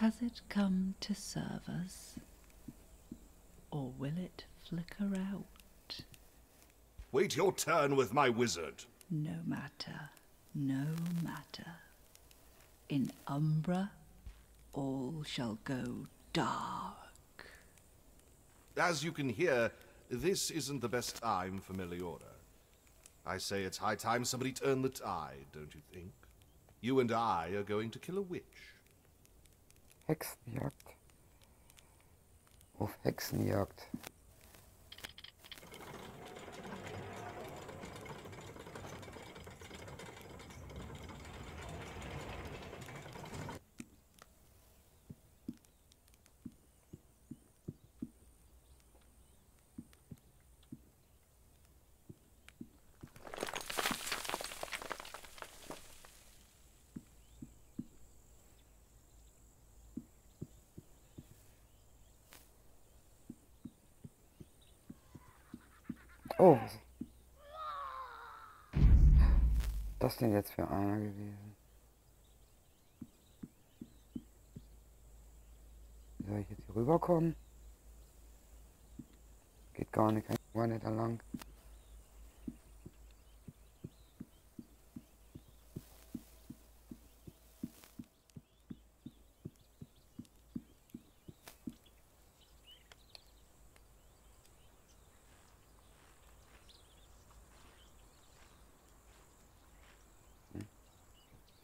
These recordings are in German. Has it come to serve us, or will it flicker out? Wait your turn with my wizard. No matter, no matter. In Umbra, all shall go dark. As you can hear, this isn't the best time for Meliora. I say it's high time somebody turned the tide, don't you think? You and I are going to kill a witch. Hexenjagd. Auf Hexenjagd. Oh, was ist das denn jetzt für einer gewesen? Wie soll ich jetzt hier rüberkommen? Geht gar nicht, kann ich gar nicht lang.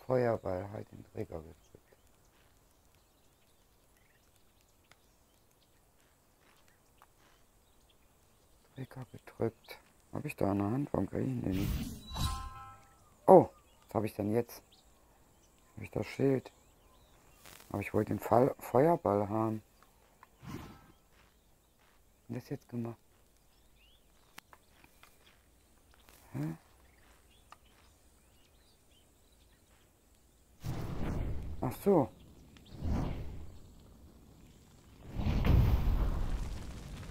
Feuerball halt den Träger gestrickt. Träger gedrückt. Habe ich da eine Hand? Warum kriege ich den nicht? Oh, was habe ich denn jetzt? Habe ich das Schild? Aber ich wollte den Feuerball haben. Was hat das jetzt gemacht? Hä? Ach so.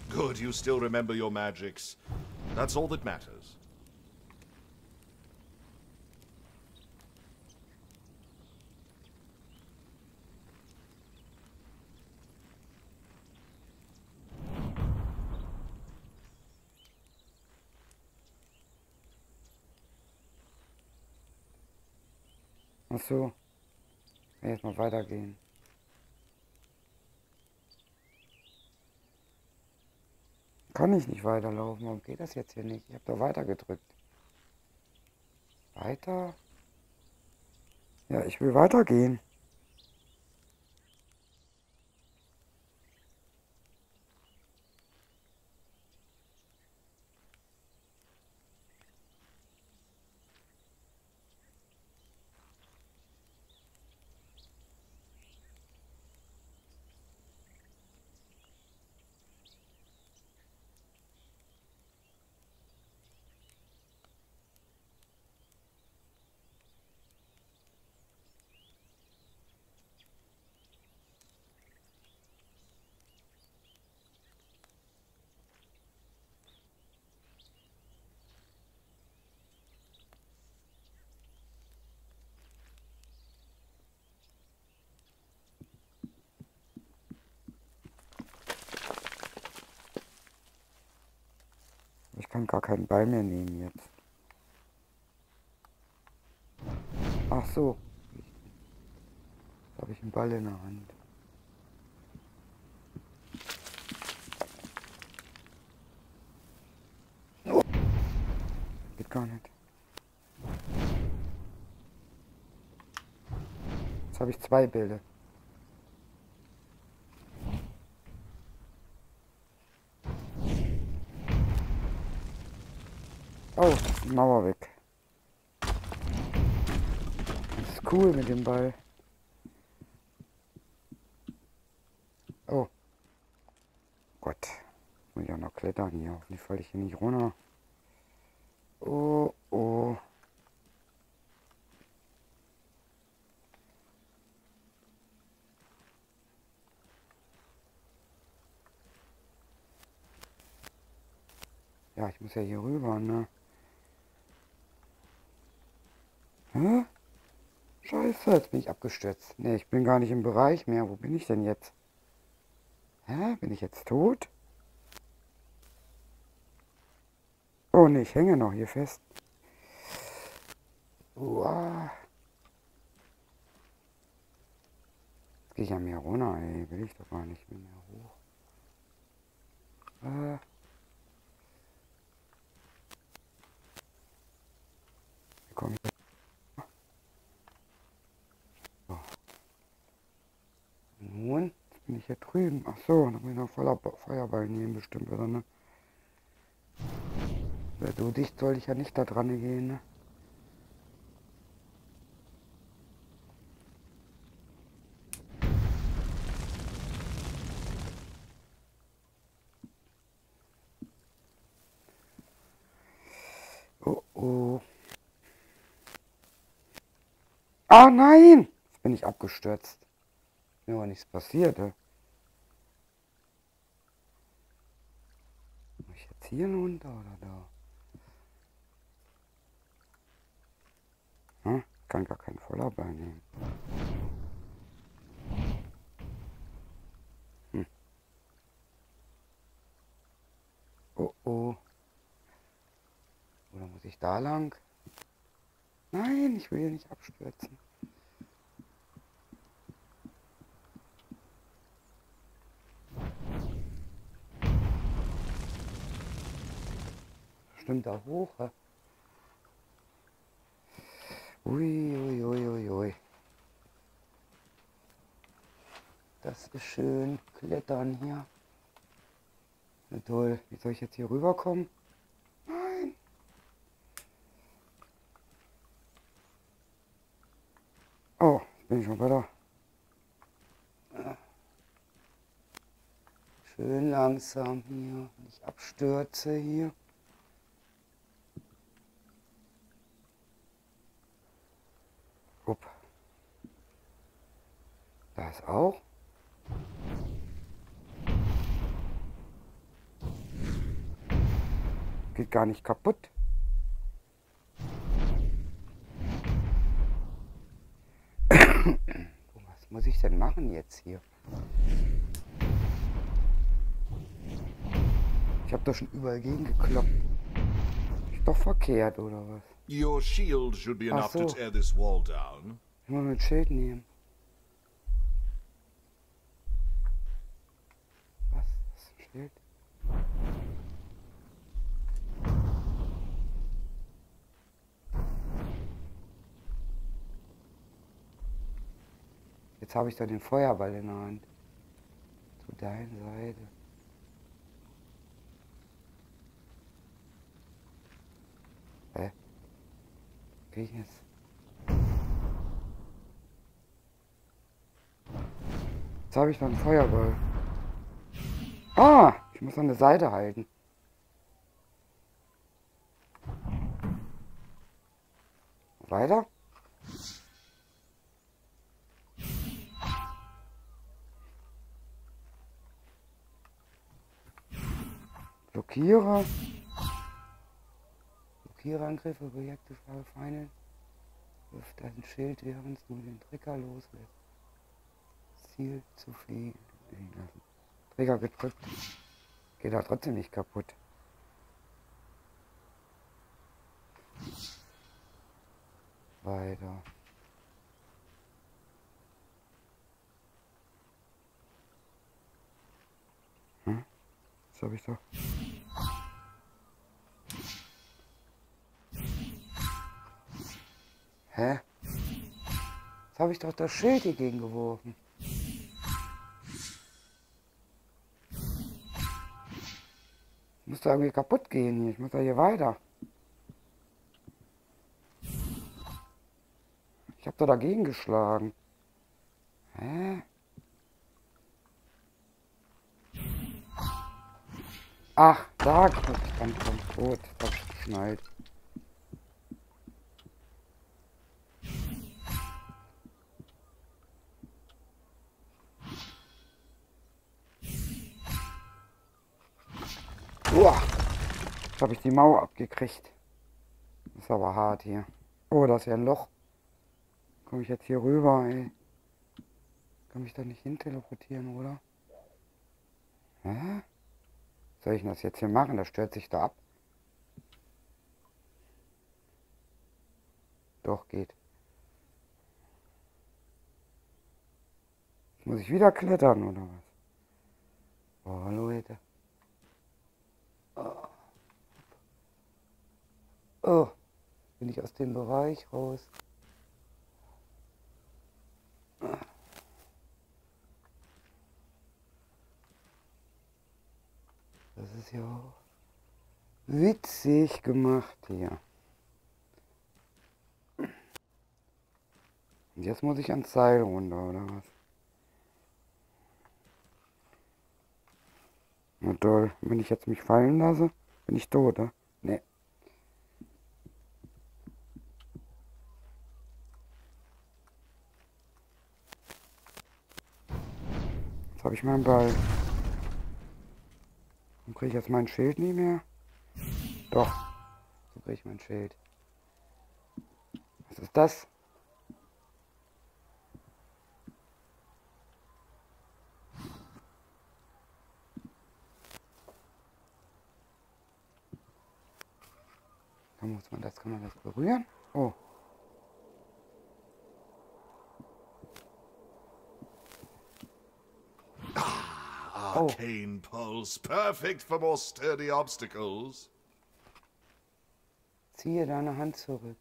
Good, you still remember your magics. That's all that matters. Ach so. Jetzt mal weitergehen. Kann ich nicht weiterlaufen? Warum geht das jetzt hier nicht? Ich habe da weiter gedrückt. Weiter? Ja, ich will weitergehen. Ich kann gar keinen Ball mehr nehmen jetzt. Ach so. Jetzt habe ich einen Ball in der Hand. Oh. Geht gar nicht. Jetzt habe ich zwei Bälle. Oh, Mauer weg. Das ist cool mit dem Ball. Oh. Gott. Muss ich auch noch klettern hier. Hoffentlich falle ich hier nicht runter. Oh, oh. Ja, ich muss ja hier rüber, ne? Scheiße, jetzt bin ich abgestürzt. Ne, ich bin gar nicht im Bereich mehr. Wo bin ich denn jetzt? Hä? Bin ich jetzt tot? Oh ne, ich hänge noch hier fest. Uah. Jetzt gehe ich an mir runter, ey. Will ich doch gar nicht mehr hoch. Komm. So. Nun, jetzt bin ich hier drüben. Ach so, da bin ich noch voller Feuerball nehmen, bestimmt wieder, ne? So dicht soll ich ja nicht da dran gehen, ne? Ah nein! Jetzt bin ich abgestürzt. Mir war nichts passiert. Ey. Muss ich jetzt hier runter oder da? Hm? Ich kann gar keinen Vollerball nehmen. Hm. Oh oh. Oder muss ich da lang? Nein, ich will hier nicht abstürzen. Stimmt da hoch. Ja? Ui, ui, ui, ui, ui. Das ist schön klettern hier. Na toll, wie soll ich jetzt hier rüberkommen? Bin ich schon weiter. Schön langsam hier. Ich abstürze hier. Upp. Da ist auch. Geht gar nicht kaputt. Was muss ich denn machen jetzt hier? Ich habe doch schon überall gegengekloppt. Ist doch verkehrt oder was? Your shield should be enough to tear this wall down. Ich muss mein Schild nehmen. Was? Das ist ein Schild? Jetzt habe ich da den Feuerball in der Hand. Zu deiner Seite. Hä? Geh ich jetzt? Jetzt habe ich da einen Feuerball. Ah! Ich muss an der Seite halten. Weiter? Blockierer. Blockiererangriffe, Projekte, Feinde. Wirf dein Schild, während du den Trigger loslässt. Ziel zu fliegen lassen. Trigger gedrückt. Geht da trotzdem nicht kaputt. Weiter. Hm? Das habe ich doch. Hä? Jetzt habe ich doch das Schild hier gegen geworfen. Ich muss da irgendwie kaputt gehen hier. Ich muss da hier weiter. Ich habe da dagegen geschlagen. Hä? Ach, da kommt ich ganz tot. Das hab ich geschnallt. Uah, jetzt habe ich die Mauer abgekriegt. Ist aber hart hier. Oh, da ist ja ein Loch. Komme ich jetzt hier rüber, ey? Kann mich da nicht hin teleportieren, oder? Hä? Soll ich das jetzt hier machen? Das stört sich da ab. Doch, geht. Muss ich wieder klettern, oder was? Oh, Leute. Oh. Oh. Bin ich aus dem Bereich raus? Das ist ja auch witzig gemacht hier. Und jetzt muss ich ans Seil runter, oder was? Na toll, wenn ich jetzt mich fallen lasse, bin ich tot, oder? Nee. Jetzt habe ich meinen Ball. Und kriege ich jetzt mein Schild nie mehr? Doch, so kriege ich mein Schild. Was ist das? Kann man das berühren? Oh. Oh. Arcane Pulse, perfect for more sturdy obstacles. Ziehe deine Hand zurück.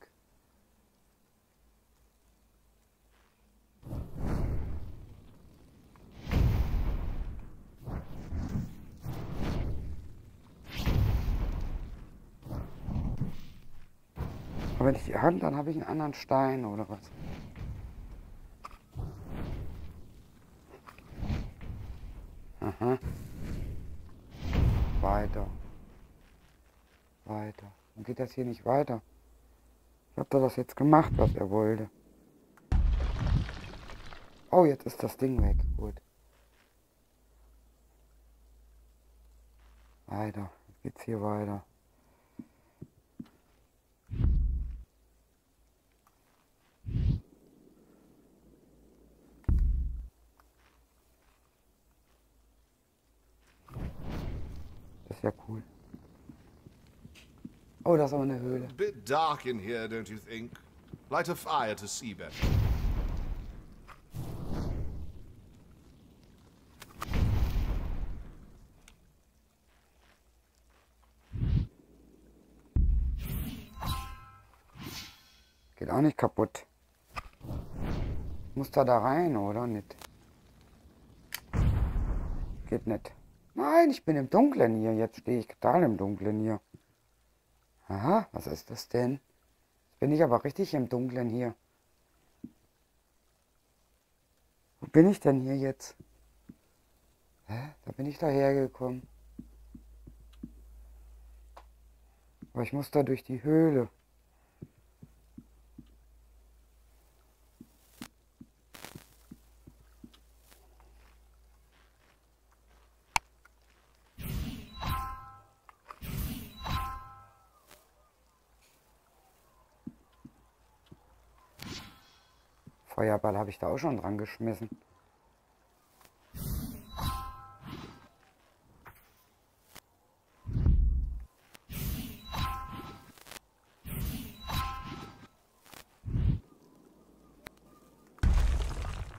Aber wenn ich die Hand, dann habe ich einen anderen Stein oder was? Aha. Weiter. Weiter. Warum geht das hier nicht weiter? Ich habe da das jetzt gemacht, was er wollte. Oh, jetzt ist das Ding weg. Gut. Weiter. Jetzt geht's hier weiter. Ja, cool. Oh, das ist aber eine Höhle. A bit dark in here, don't you think? Light a fire to see better. Geht auch nicht kaputt. Muss da rein, oder nicht? Geht nicht. Nein, ich bin im Dunkeln hier. Jetzt stehe ich total im Dunkeln hier. Aha, was ist das denn? Jetzt bin ich aber richtig im Dunkeln hier. Wo bin ich denn hier jetzt? Hä? Da bin ich dahergekommen. Aber ich muss da durch die Höhle. Feuerball habe ich da auch schon dran geschmissen.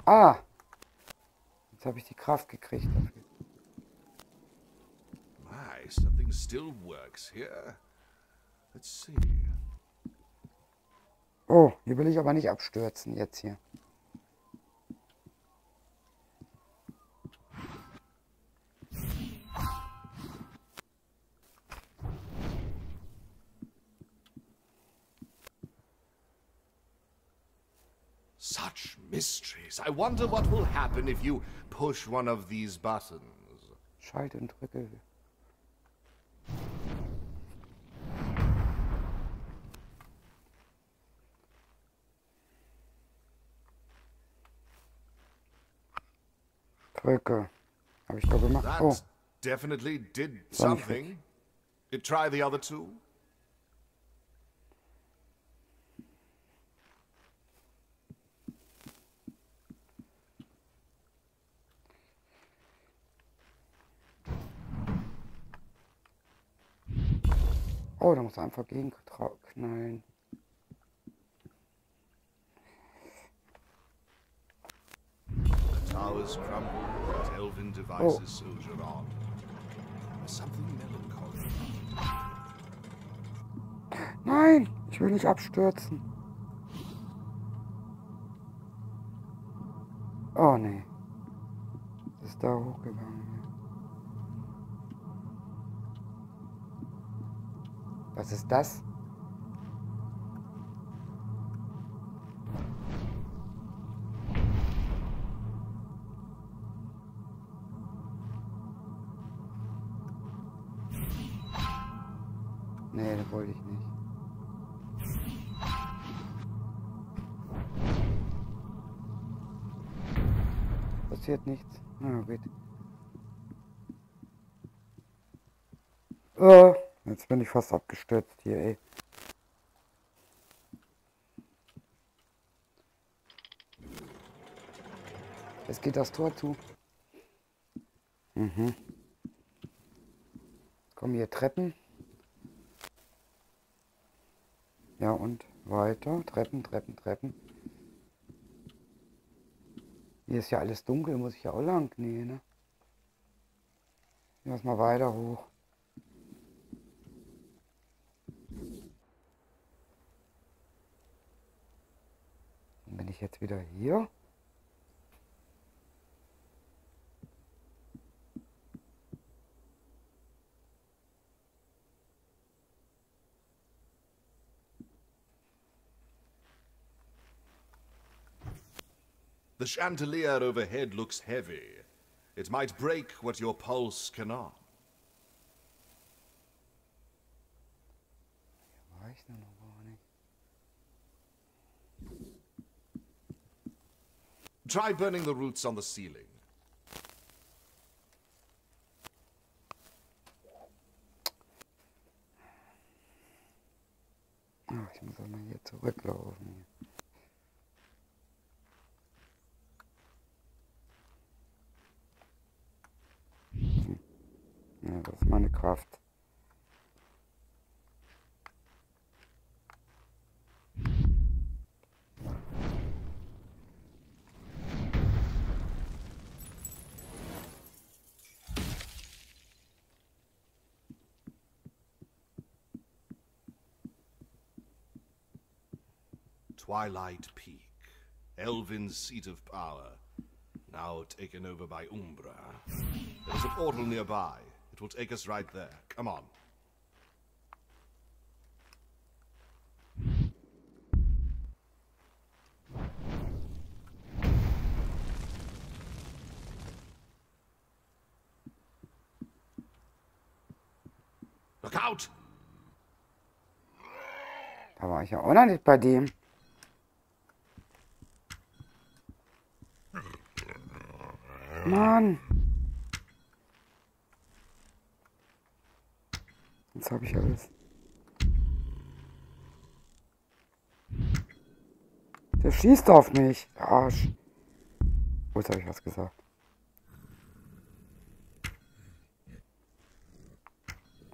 Ah! Jetzt habe ich die Kraft gekriegt dafür. My, something still works here. Let's see. Oh, hier will ich aber nicht abstürzen jetzt hier. Such mysteries. I wonder what will happen if you push one of these buttons. Schalt und drücke. Drücke. Habe ich da gemacht? Oh. Definitely did something. Did try the other two. Oh, da muss er einfach gegenknallen. Oh. Nein, ich will nicht abstürzen. Oh nee. Das ist da hochgegangen. Was ist das? Nee, das wollte ich nicht. Passiert nichts. Na gut. Oh. Jetzt bin ich fast abgestürzt hier, ey. Jetzt geht das Tor zu. Mhm. Kommen hier Treppen. Ja, und weiter. Treppen, Treppen, Treppen. Hier ist ja alles dunkel, muss ich ja auch lang. Nee, ne? Lass mal weiter hoch. Bin ich jetzt wieder hier? The chandelier overhead looks heavy. It might break what your pulse cannot. Hier war ich noch gar nicht. Try burning the roots on the ceiling. Oh, ich muss mal hier zurücklaufen. Hm. Ja, das ist meine Kraft. Twilight Peak, Elvin's seat of power, now taken over by Umbra. There is a portal nearby. It will take us right there. Come on. Look out! Da war ich ja auch noch nicht bei dem. Mann! Jetzt habe ich alles. Der schießt auf mich! Arsch! Oh, jetzt habe ich was gesagt.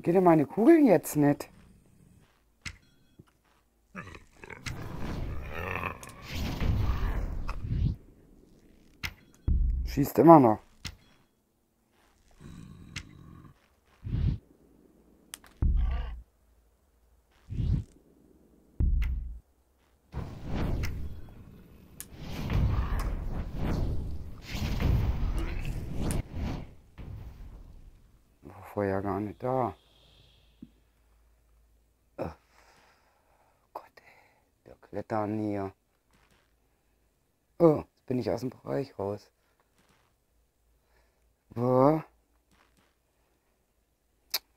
Geht denn meine Kugeln jetzt nicht? Schießt immer noch. War vorher gar nicht da. Oh Gott, der Klettern hier. Oh, jetzt bin ich aus dem Bereich raus.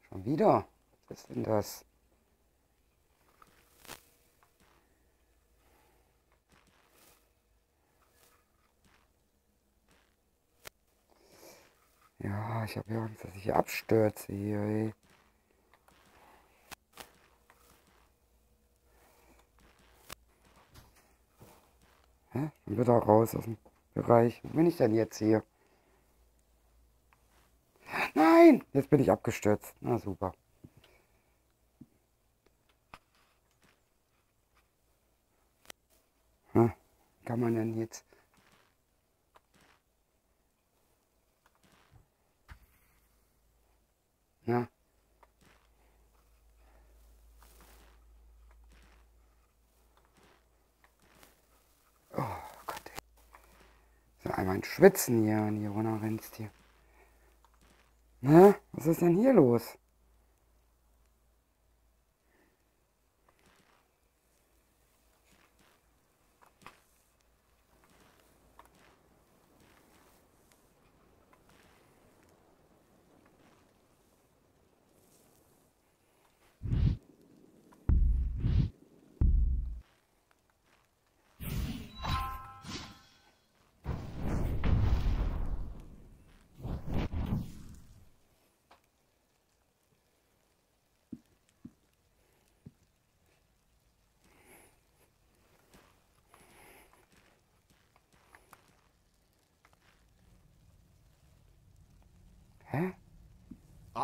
Schon wieder? Was ist denn das? Ja, ich habe ja Angst, dass ich hier abstürze hier, ey. Hä? Dann wieder raus aus dem Bereich. Wo bin ich denn jetzt hier? Nein! Jetzt bin ich abgestürzt. Na super. kann man denn jetzt? Na? Oh Gott, ey. So einmal ein Schwitzen hier, wenn hier runter rennst hier. Na, was ist denn hier los?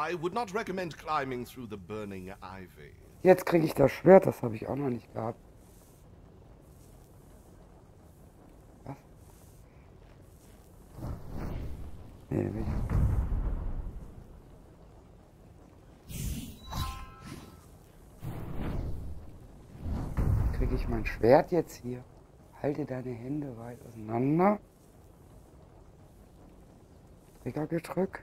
I would not recommend climbing through the burning ivy. Jetzt kriege ich das Schwert, das habe ich auch noch nicht gehabt. Was? Nee, da bin ich. Kriege ich mein Schwert jetzt hier? Halte deine Hände weit auseinander. Trigger gedrückt.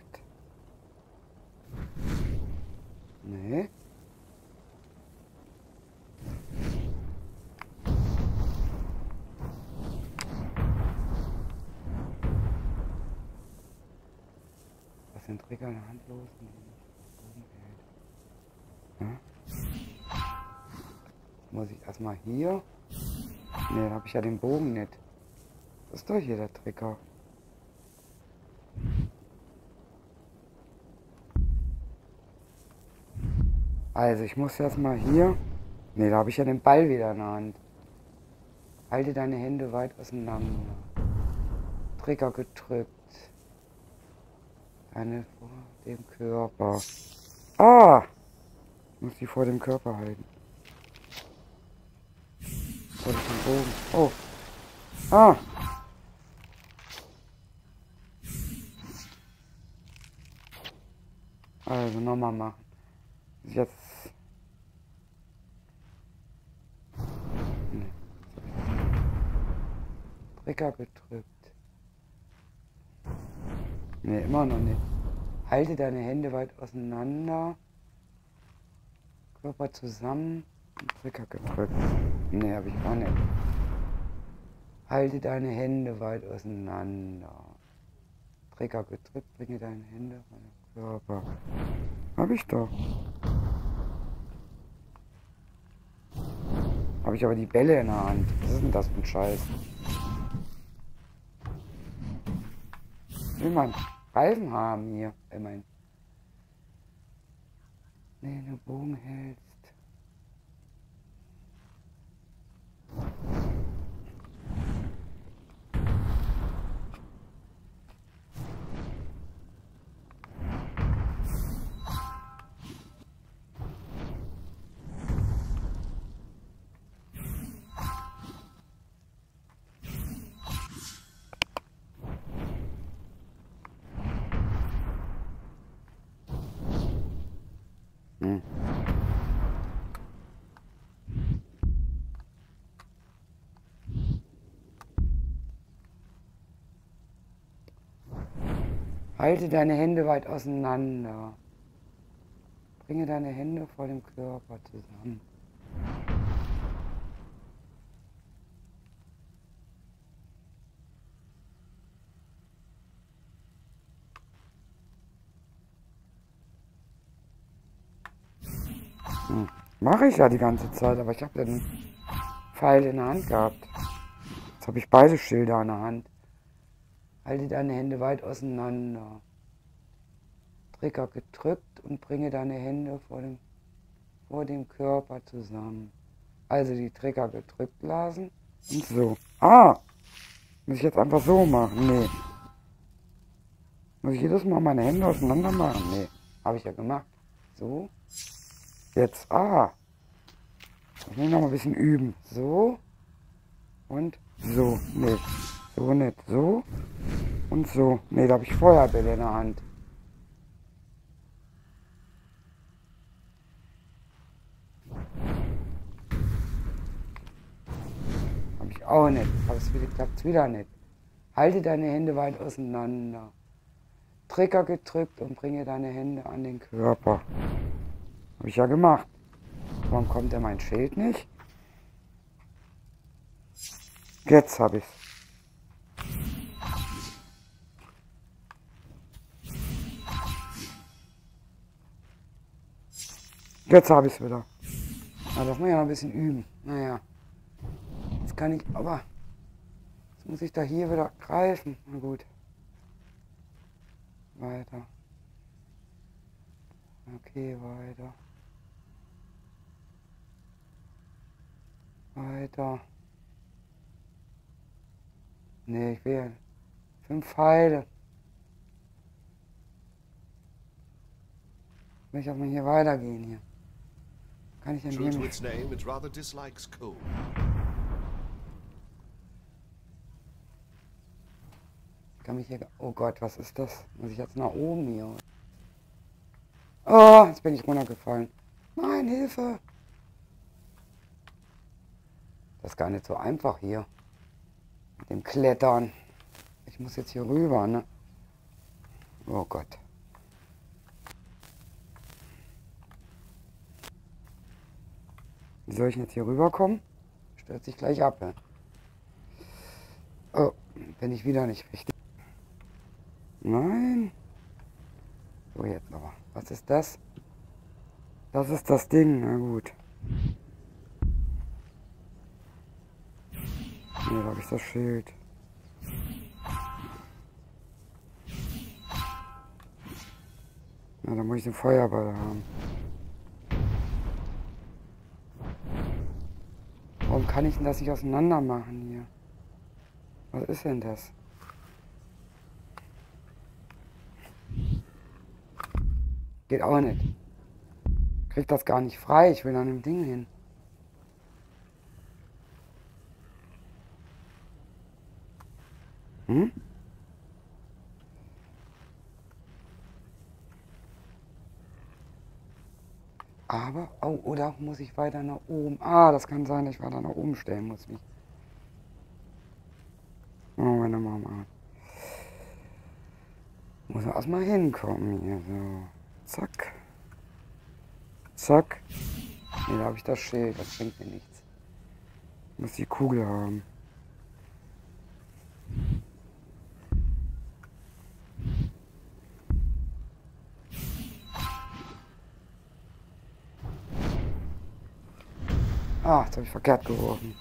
Nee. Was sind Trigger in der Hand los? Ja. Muss ich erstmal hier? Ne, da habe ich ja den Bogen nicht. Was ist doch hier der Trigger? Also ich muss erstmal hier. Ne, da habe ich ja den Ball wieder in der Hand. Halte deine Hände weit auseinander. Trigger gedrückt. Deine vor dem Körper. Ah! Ich muss die vor dem Körper halten. Vor dem Bogen. Oh! Ah! Also nochmal machen. Jetzt. Nee. Trigger gedrückt. Ne, immer noch nicht. Halte deine Hände weit auseinander. Körper zusammen. Trigger gedrückt. Ne, habe ich auch nicht. Halte deine Hände weit auseinander. Trigger gedrückt. Bringe deine Hände auf den Körper. Habe ich doch. Habe ich aber die Bälle in der Hand. Was ist denn das für ein Scheiß? Will man Reifen haben hier? Immerhin. Nee, du Bogen hältst. Halte deine Hände weit auseinander. Bringe deine Hände vor dem Körper zusammen. Hm. Mache ich ja die ganze Zeit, aber ich habe ja den Pfeil in der Hand gehabt. Jetzt habe ich beide Schilder in der Hand. Halte deine Hände weit auseinander. Trigger gedrückt und bringe deine Hände vor dem Körper zusammen. Also die Trigger gedrückt lassen und so. Ah! Muss ich jetzt einfach so machen? Nee. Muss ich jedes Mal meine Hände auseinander machen? Nee. Habe ich ja gemacht. So. Jetzt. Ah! Ich will noch mal ein bisschen üben. So. Und so, nee. So nicht, so. Und so. Nee, da habe ich Feuerbälle in der Hand. Habe ich auch nicht. Aber es klappt wieder nicht. Halte deine Hände weit auseinander. Trigger gedrückt und bringe deine Hände an den Körper. Habe ich ja gemacht. Warum kommt denn mein Schild nicht? Jetzt habe ich's. Jetzt habe ich es wieder. Da darf man ja noch ein bisschen üben. Naja. Jetzt kann ich, aber jetzt muss ich da hier wieder greifen. Na gut. Weiter. Okay, weiter. Weiter. Ne, ich will ja 5 Pfeile. Ich möchte auch mal hier weitergehen hier. Kann ich denn hier nicht? Ich kann mich hier... Oh Gott, was ist das? Muss ich jetzt nach oben hier? Oh, jetzt bin ich runtergefallen. Nein, Hilfe! Das ist gar nicht so einfach hier. Mit dem Klettern. Ich muss jetzt hier rüber, ne? Oh Gott. Wie soll ich jetzt hier rüberkommen? Stört sich gleich ab, ne? Oh, bin ich wieder nicht richtig. Nein. So, jetzt aber. Was ist das? Das ist das Ding. Na gut. Hier habe ich das Schild. Na, da muss ich den Feuerball haben. Warum kann ich denn das nicht auseinander machen hier? Was ist denn das? Geht auch nicht. Krieg das gar nicht frei. Ich will an dem Ding hin. Hm? Aber, oh, oder muss ich weiter nach oben? Ah, das kann sein, dass ich weiter nach oben stellen muss mich. Oh, meine Mama. Muss erstmal hinkommen hier, so. Zack. Zack. Nee, da habe ich das Schild, das bringt mir nichts. Ich muss die Kugel haben. Ah, jetzt habe ich verkehrt geworfen.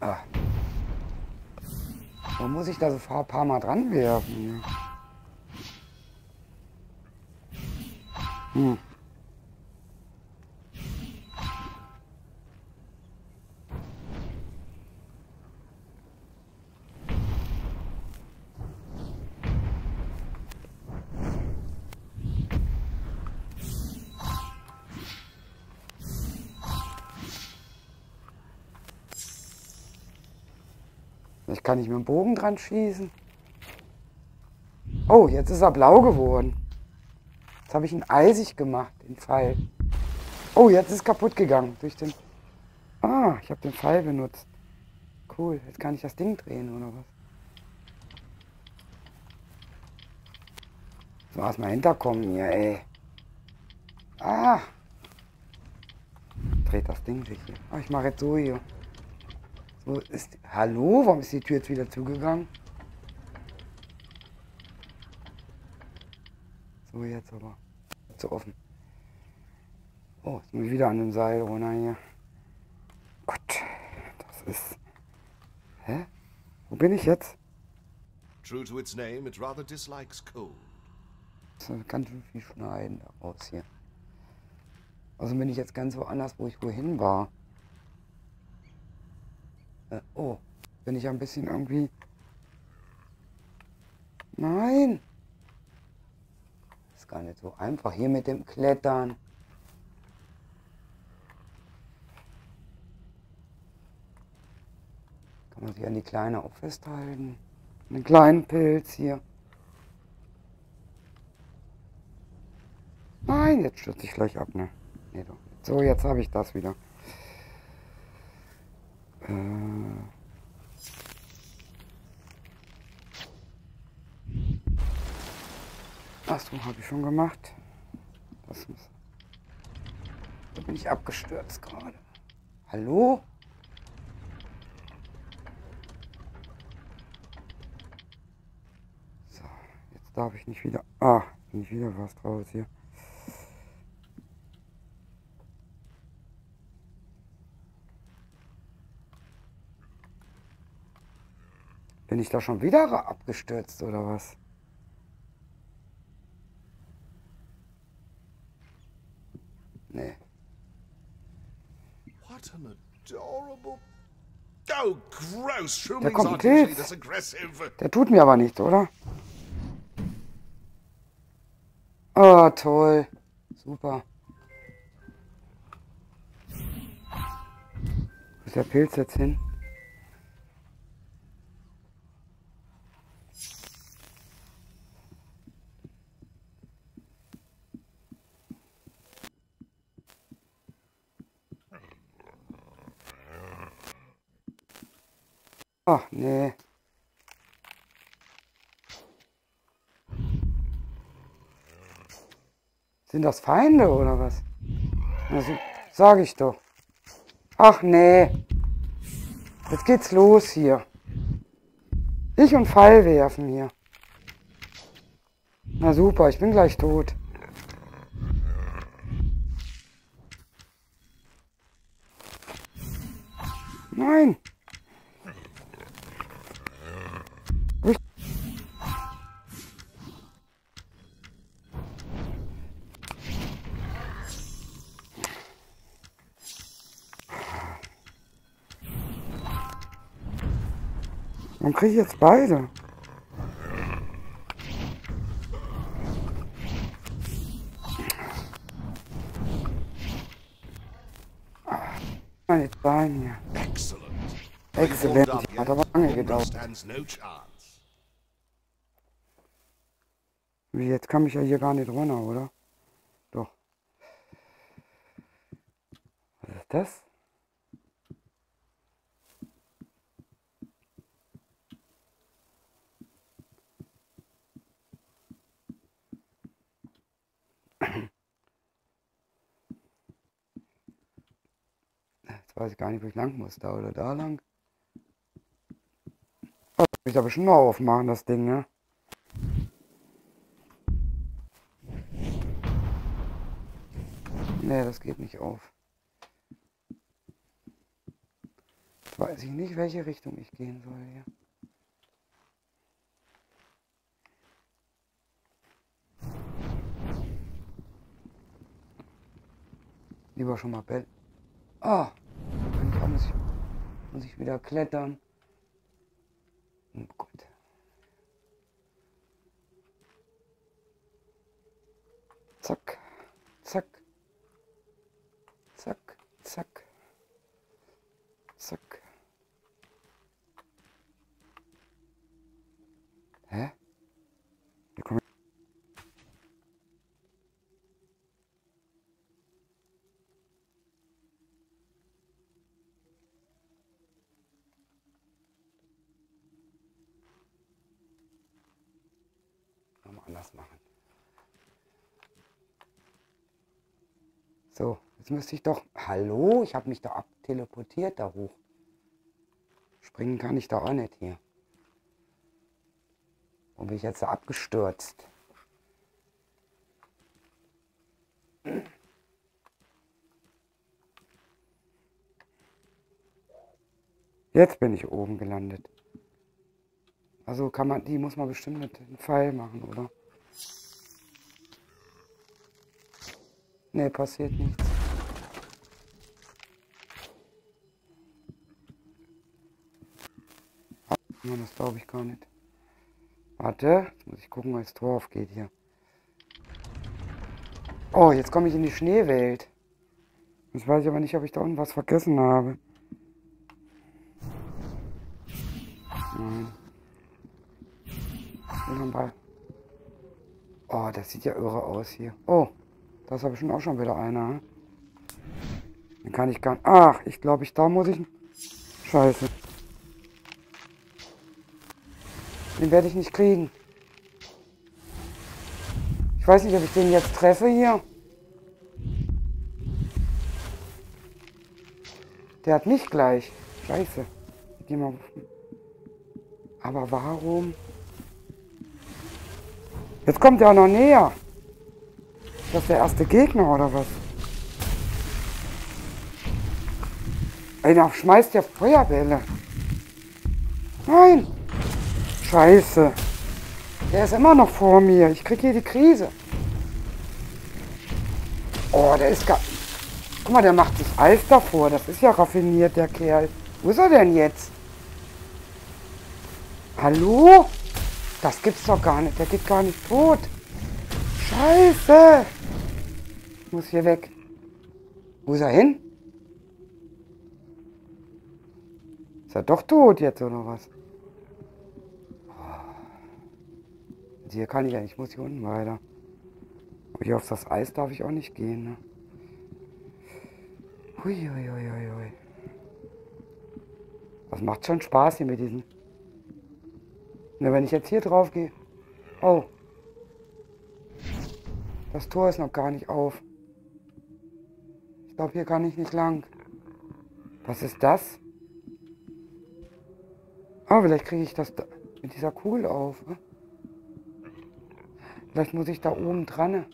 Ah. Warum muss ich da so ein paar Mal dran werfen? Hm. Kann ich mit dem Bogen dran schießen? Oh, jetzt ist er blau geworden. Jetzt habe ich ihn eisig gemacht, den Pfeil. Oh, jetzt ist es kaputt gegangen. Durch den... Ah, ich habe den Pfeil benutzt. Cool, jetzt kann ich das Ding drehen, oder was? So, erstmal hinterkommen hier, ey. Ah! Dreht das Ding sich hier. Oh, ich mache jetzt so hier. Wo ist, hallo, warum ist die Tür jetzt wieder zugegangen? So, jetzt aber. Zu offen. Oh, jetzt muss ich wieder an dem Seil runter hier. Gott, das ist... Hä? Wo bin ich jetzt? True to its name, it rather dislikes cold. Ganz schön viel schneiden daraus hier. Also bin ich jetzt ganz woanders, wo ich wohin war. Oh, bin ich ein bisschen irgendwie... Nein! Ist gar nicht so einfach hier mit dem Klettern. Kann man sich an die Kleine auch festhalten. Einen kleinen Pilz hier. Nein, jetzt stürze ich gleich ab, ne? Nee, doch. So, jetzt habe ich das wieder. Achso, habe ich schon gemacht. Das muss. Da bin ich abgestürzt gerade. Hallo? So, jetzt darf ich nicht wieder. Ah, bin ich wieder was draus hier. Bin ich da schon wieder abgestürzt oder was? Nee. What an adorable. Oh, gross. Der kommt mit Hilfe. Der tut mir aber nichts, oder? Oh, toll. Super. Wo ist der Pilz jetzt hin? Ach, nee. Sind das Feinde oder was? Also, sag ich doch. Ach, nee. Jetzt geht's los hier. Ich und Pfeil werfen hier. Na super, ich bin gleich tot. Nein. Dann kriege ich jetzt beide. Ah, jetzt beiden hier. Exzellent. Hat aber lange gedauert. Wie, jetzt kann ich ja hier gar nicht runter, oder? Doch. Was ist das? Weiß ich gar nicht, wo ich lang muss, da oder da lang. Oh, ich darf schon mal aufmachen, das Ding, ne? Ne, das geht nicht auf. Jetzt weiß ich nicht, welche Richtung ich gehen soll hier. Lieber schon mal Bell. Ah! Oh. Muss ich wieder klettern. Oh Gott. Zack, zack, zack, zack, zack. Hä? Hier komme ich. Anders machen. So, jetzt müsste ich doch. Hallo, ich habe mich da abteleportiert da hoch. Springen kann ich da auch nicht hier. Und bin ich jetzt da abgestürzt? Jetzt bin ich oben gelandet. Also kann man, die muss man bestimmt mit einem Pfeil machen, oder? Ne, passiert nichts. Ach, das glaube ich gar nicht. Warte, jetzt muss ich gucken, was Tor aufgeht hier. Oh, jetzt komme ich in die Schneewelt. Jetzt weiß ich aber nicht, ob ich da unten was vergessen habe. Nein. Oh, das sieht ja irre aus hier. Oh, da ist aber schon auch schon wieder einer. Dann kann ich gar nicht. Ach, ich glaube, da muss ich. Scheiße. Den werde ich nicht kriegen. Ich weiß nicht, ob ich den jetzt treffe hier. Der hat mich gleich. Scheiße. Ich geh mal. Aber warum? Jetzt kommt er auch noch näher. Das ist der erste Gegner oder was? Einer schmeißt ja Feuerbälle. Nein. Scheiße. Der ist immer noch vor mir. Ich krieg hier die Krise. Oh, der ist gar... Guck mal, der macht sich Eis davor. Das ist ja raffiniert, der Kerl. Wo ist er denn jetzt? Hallo? Das gibt's doch gar nicht. Der geht gar nicht tot. Scheiße. Ich muss hier weg. Wo ist er hin? Ist er doch tot jetzt oder was? Hier kann ich ja nicht. Ich muss hier unten weiter. Und hier auf das Eis darf ich auch nicht gehen. Ne? Huiuiuiui. Das macht schon Spaß hier mit diesen. Na, wenn ich jetzt hier drauf gehe. Oh. Das Tor ist noch gar nicht auf. Ich glaube, hier kann ich nicht lang. Was ist das? Ah, vielleicht kriege ich das da mit dieser Kugel auf. Ne? Vielleicht muss ich da oben dran.